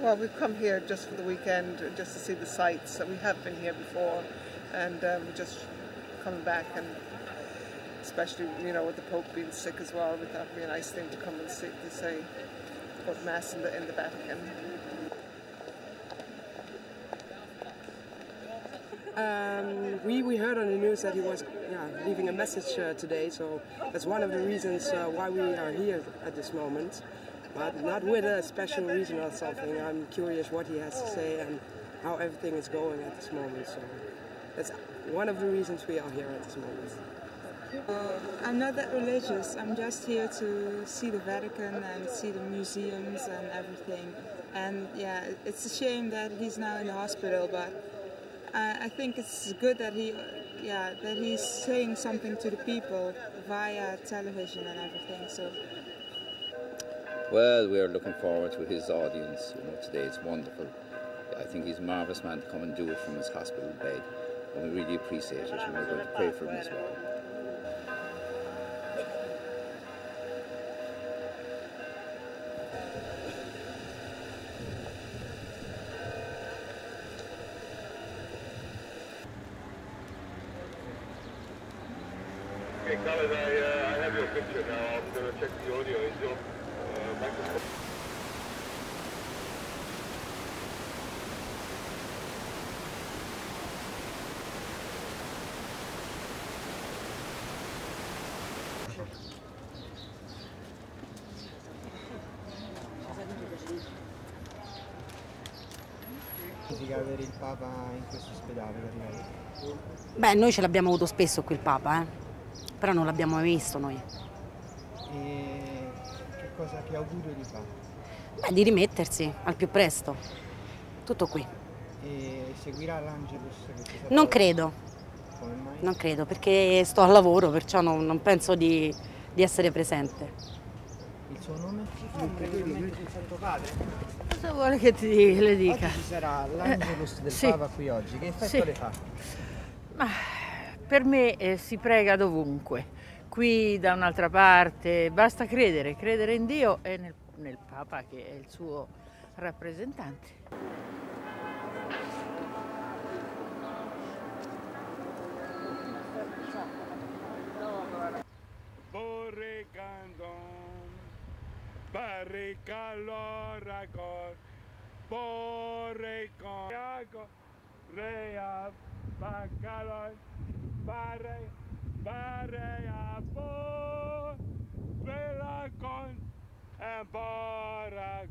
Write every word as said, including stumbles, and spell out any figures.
Well, we've come here just for the weekend, just to see the sights. We have been here before, and um, we're just coming back, and especially, you know, with the Pope being sick as well, we thought it would be a nice thing to come and see, to say, about Mass in the, in the Vatican. Um, we, we heard on the news that he was yeah, leaving a message uh, today, so that's one of the reasons uh, why we are here at this moment. But not with a special reason or something. I'm curious what he has to say and how everything is going at this moment. So that's one of the reasons we are here at this moment. Uh, I'm not that religious. I'm just here to see the Vatican and see the museums and everything. And yeah, it's a shame that he's now in the hospital, but I, I think it's good that he, yeah, that he's saying something to the people via television and everything. So. Well, we are looking forward to his audience, you know, today. It's wonderful. I think he's a marvellous man to come and do it from his hospital bed, and we really appreciate it, and we're going to pray for him as well. Okay, Colin, I, uh, I have your picture now. I'm going to check the audio. Is your microphone? Il Papa in questo ospedale? Beh, noi ce l'abbiamo avuto spesso qui il Papa, eh? Però non l'abbiamo mai visto noi. E che cosa, che augurio gli fa? Beh, di rimettersi al più presto, tutto qui. E seguirà l'Angelus? Non credo, Come mai? non credo, perché sto al lavoro, perciò non, non penso di, di essere presente. Il suo nome? Non credo di il Santo Padre? Cosa vuole che ti, le dica? Oggi ci sarà l'Angelus eh, del sì. Papa qui oggi, che effetto sì. le fa? Ma per me eh, si prega dovunque, qui da un'altra parte, basta credere, credere in Dio e nel, nel Papa che è il suo rappresentante. Caloragor, Borecon, Rea, Bacalor, Bare, Barea, Bo, Velacon, and Bora.